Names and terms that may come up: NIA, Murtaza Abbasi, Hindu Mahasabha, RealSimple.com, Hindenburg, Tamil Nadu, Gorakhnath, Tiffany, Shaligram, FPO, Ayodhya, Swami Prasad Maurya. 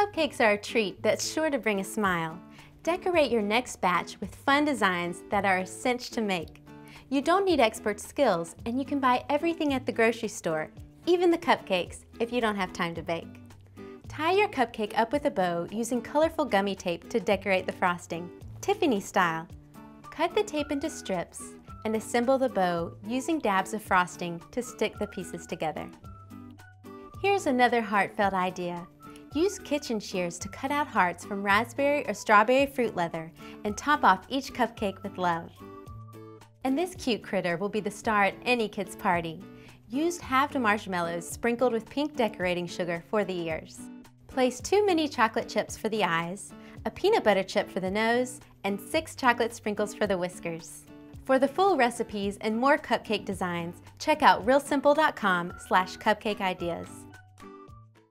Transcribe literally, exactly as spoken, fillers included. Cupcakes are a treat that's sure to bring a smile. Decorate your next batch with fun designs that are a cinch to make. You don't need expert skills, and you can buy everything at the grocery store, even the cupcakes, if you don't have time to bake. Tie your cupcake up with a bow using colorful gummy tape to decorate the frosting, Tiffany style. Cut the tape into strips and assemble the bow using dabs of frosting to stick the pieces together. Here's another heartfelt idea. Use kitchen shears to cut out hearts from raspberry or strawberry fruit leather and top off each cupcake with love. And this cute critter will be the star at any kid's party. Used halved marshmallows sprinkled with pink decorating sugar for the ears. Place two mini chocolate chips for the eyes, a peanut butter chip for the nose, and six chocolate sprinkles for the whiskers. For the full recipes and more cupcake designs, check out real simple dot com slash cupcake ideas.